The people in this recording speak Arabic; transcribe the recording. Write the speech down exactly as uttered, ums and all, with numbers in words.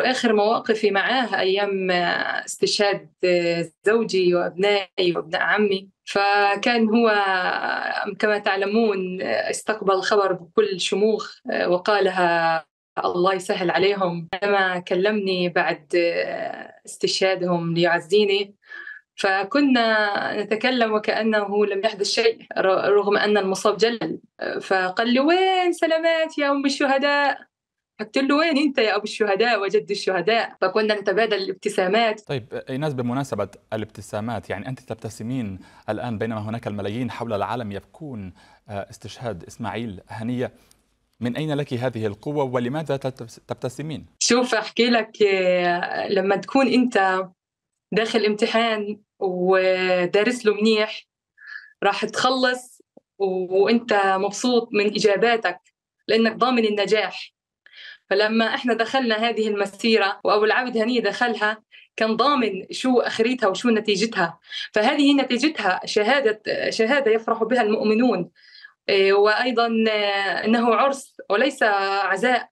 أذكر آخر مواقفي معاه أيام استشهاد زوجي وأبنائي وأبناء عمي، فكان هو كما تعلمون استقبل الخبر بكل شموخ وقالها الله يسهل عليهم. لما كلمني بعد استشهادهم ليعزيني فكنا نتكلم وكأنه لم يحدث شيء رغم أن المصاب جلل، فقال لي وين سلامات يا أم الشهداء؟ قلت له وين أنت يا أبو الشهداء وجد الشهداء؟ فكنا نتبادل الابتسامات. طيب إيناس، بمناسبة الابتسامات، يعني أنت تبتسمين الآن بينما هناك الملايين حول العالم يبكون استشهاد إسماعيل هنية، من أين لك هذه القوة ولماذا تبتسمين؟ شوف أحكي لك، لما تكون أنت داخل امتحان ودارس له منيح راح تخلص وأنت مبسوط من إجاباتك لأنك ضامن النجاح، فلما احنا دخلنا هذه المسيره وابو العبد هنيه دخلها كان ضامن شو اخريتها وشو نتيجتها، فهذه نتيجتها شهاده شهاده يفرح بها المؤمنون، وايضا انه عرس وليس عزاء،